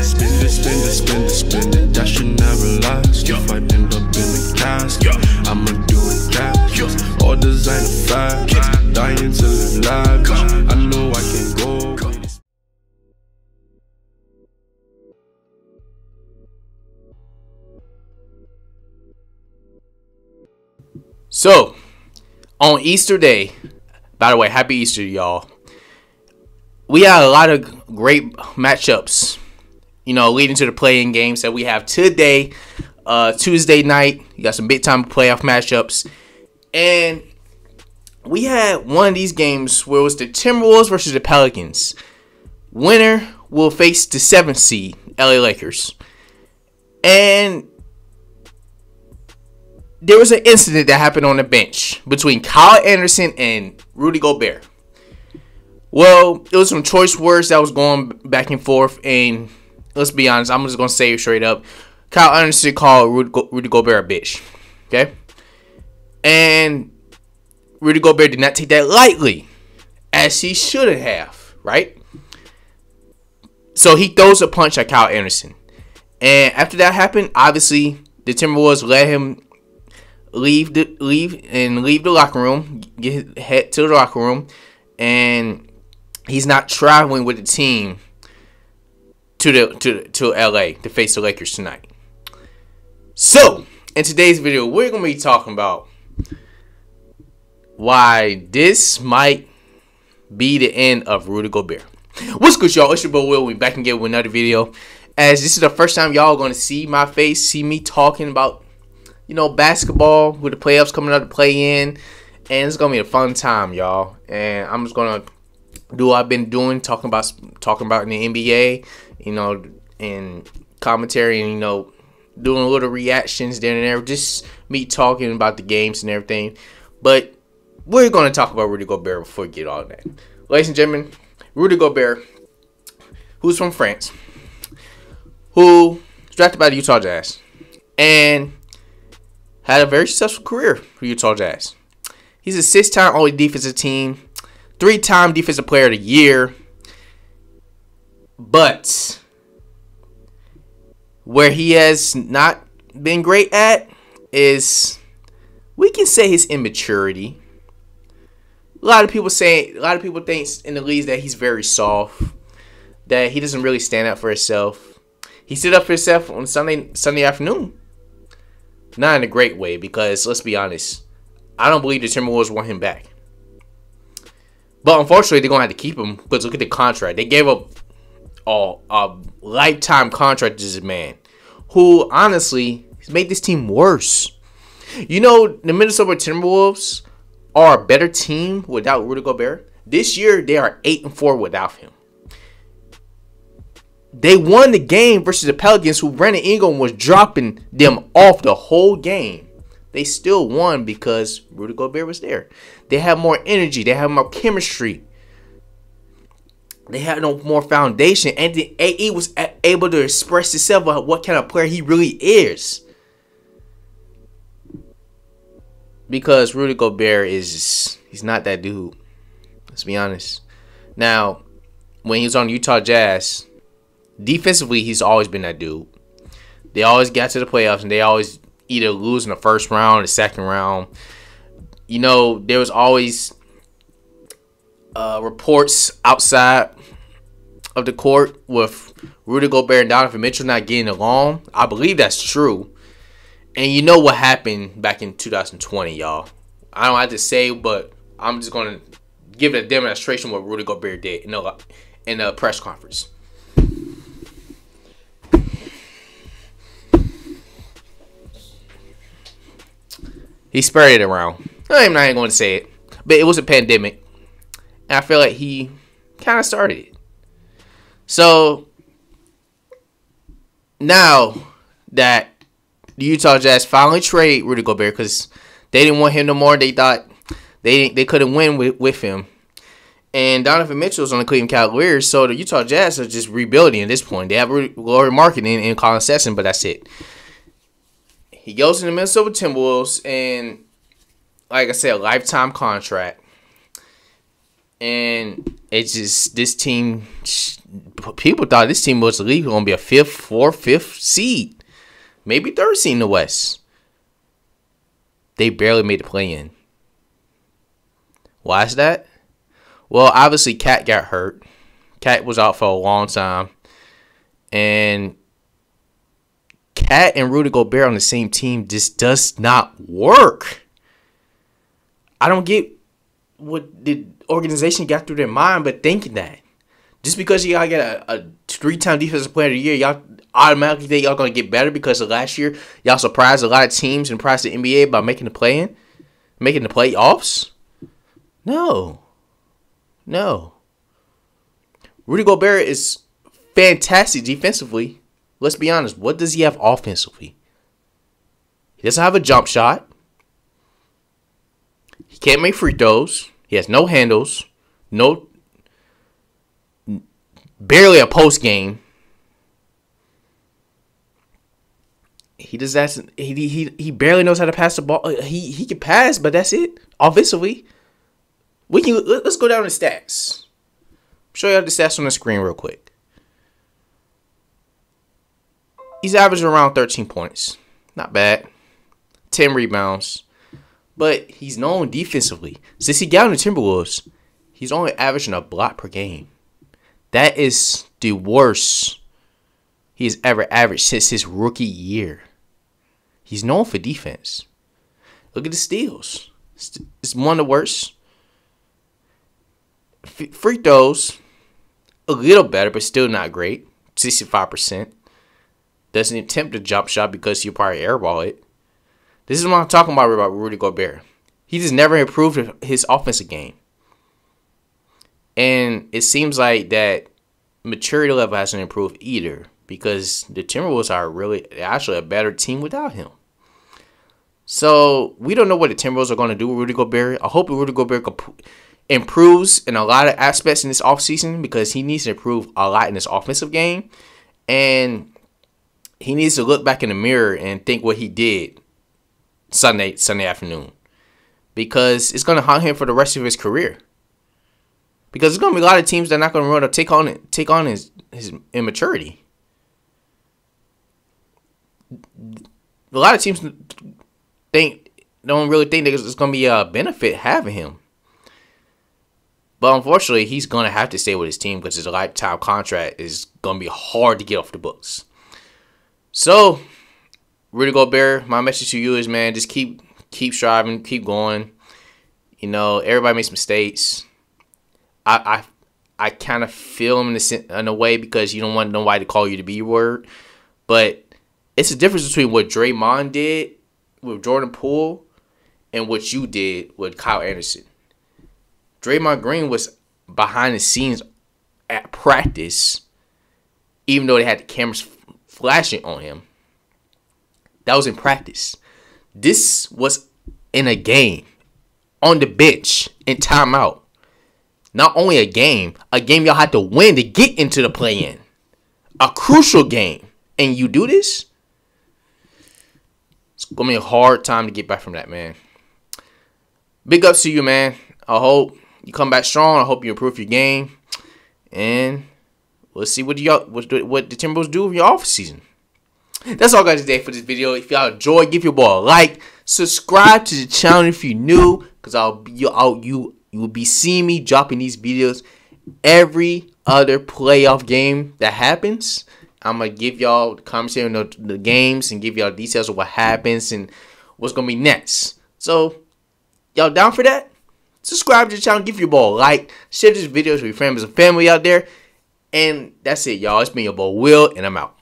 Spend it, spend it, spend it, spend it. I should never last. If I end up in the cast, I'ma do it fast. All designer facts, dying to live live. I know I can go. So, on Easter Day, by the way, happy Easter, y'all. We had a lot of great matchups, you know, leading to the play-in games that we have today. Tuesday night, you got some big-time playoff matchups. And we had one of these games where it was the Timberwolves versus the Pelicans. Winner will face the 7th seed, LA Lakers. And there was an incident that happened on the bench between Kyle Anderson and Rudy Gobert. Well, it was some choice words that was going back and forth, and let's be honest, I'm just going to say it straight up. Kyle Anderson called Rudy Gobert a bitch, okay? And Rudy Gobert did not take that lightly, as he shouldn't have, right? So he throws a punch at Kyle Anderson. And after that happened, obviously, the Timberwolves let him leave the locker room, head to the locker room, and he's not traveling with the team to LA to face the Lakers tonight. So, in today's video, we're going to be talking about why this might be the end of Rudy Gobert. What's good, y'all? It's your boy Will. We'll be back again with another video. As this is the first time y'all going to see my face, see me talking about, you know, basketball with the playoffs coming out to play in. And it's going to be a fun time, y'all. And I'm just going to do what I've been doing, talking about in the NBA, you know, and commentary and, you know, doing little reactions there and there. Just me talking about the games and everything. But we're going to talk about Rudy Gobert before we get all that. Ladies and gentlemen, Rudy Gobert, who's from France, who was drafted by the Utah Jazz, and had a very successful career for Utah Jazz. He's a 6-time all defensive team, 3-time defensive player of the year. But where he has not been great at is, we can say, his immaturity. A lot of people think in the leagues that he's very soft, that he doesn't really stand up for himself. He stood up for himself on Sunday afternoon. Not in a great way, because let's be honest, I don't believe the Timberwolves want him back. But unfortunately, they're going to have to keep him, because look at the contract. They gave up a lifetime contract to this man, who honestly has made this team worse. You know, the Minnesota Timberwolves are a better team without Rudy Gobert. This year, they are 8-4 without him. They won the game versus the Pelicans, who Brandon Ingram was dropping them off the whole game. They still won because Rudy Gobert was there. They had more energy. They had more chemistry. They had no more foundation. And the AE was able to express himself about what kind of player he really is. Because Rudy Gobert is, he's not that dude. Let's be honest. Now, when he was on Utah Jazz, defensively, he's always been that dude. They always got to the playoffs, and they always either lose in the first round or the second round. You know, there was always reports outside of the court with Rudy Gobert and Donovan Mitchell not getting along. I believe that's true. And you know what happened back in 2020, y'all. I don't have to say, but I'm just going to give it a demonstration of what Rudy Gobert did in a press conference. He spread it around. I'm not even going to say it. But it was a pandemic. And I feel like he kind of started it. So, now that the Utah Jazz finally trade Rudy Gobert, because they didn't want him no more. They thought they couldn't win with him. And Donovan Mitchell's on the Cleveland Cavaliers. So, the Utah Jazz are just rebuilding at this point. They have Lauri Markkanen and Collin Sexton, but that's it. He goes to the Minnesota Timberwolves, and like I said, a lifetime contract. And it's just this team, people thought this team was going to be a fourth, fifth seed, maybe third seed in the West. They barely made the play-in. Why is that? Well, obviously, Cat got hurt. Cat was out for a long time. And Cat and Rudy Gobert on the same team just does not work. I don't get what the organization got through their mind, but thinking that. Just because y'all get a three-time defensive player of the year, y'all automatically think y'all going to get better because of last year. Y'all surprised a lot of teams and surprised the NBA by making the play-in, making the playoffs. No. Rudy Gobert is fantastic defensively. Let's be honest. What does he have offensively? He doesn't have a jump shot. He can't make free throws. He has no handles. No, barely a post game. He does that. He barely knows how to pass the ball. He can pass, but that's it. Offensively, let's go down to stats. Show y'all the stats on the screen real quick. He's averaging around 13 points. Not bad. 10 rebounds. But he's known defensively. Since he got on the Timberwolves, he's only averaging a block per game. That is the worst he has ever averaged since his rookie year. He's known for defense. Look at the steals. It's one of the worst. Free throws, a little better, but still not great. 65%. Doesn't attempt a jump shot because he'll probably airball it. This is what I'm talking about Rudy Gobert. He just never improved his offensive game. And it seems like that maturity level hasn't improved either, because the Timberwolves are really actually a better team without him. So we don't know what the Timberwolves are going to do with Rudy Gobert. I hope Rudy Gobert improves in a lot of aspects in this offseason, because he needs to improve a lot in his offensive game. And he needs to look back in the mirror and think what he did Sunday afternoon, because it's going to haunt him for the rest of his career. Because there's going to be a lot of teams that are not going to run up, take on his immaturity. A lot of teams don't really think that it's going to be a benefit having him. But unfortunately, he's going to have to stay with his team, because his lifetime contract is going to be hard to get off the books. So, Rudy Gobert, my message to you is, man, just keep striving, keep going. You know, everybody makes mistakes. I kind of feel him in a way, because you don't want nobody to call you the B-word. But it's a difference between what Draymond did with Jordan Poole and what you did with Kyle Anderson. Draymond Green was behind the scenes at practice, even though they had the cameras flashing on him. That was in practice. This was in a game, on the bench, in timeout. Not only a game y'all had to win to get into the play-in, a crucial game, and you do this? It's gonna be a hard time to get back from that, man. Big ups to you, man. I hope you come back strong. I hope you improve your game, and we'll see what the Timberwolves do in your offseason. That's all guys today for this video. If y'all enjoyed, give your boy a like. Subscribe to the channel if you're new, because you will be seeing me dropping these videos every other playoff game that happens. I'm gonna give y'all the commentary on the games and give y'all details of what happens and what's gonna be next. So y'all down for that? Subscribe to the channel, give your boy a like, share these videos with your friends and family out there. And that's it, y'all. It's been your boy Will, and I'm out.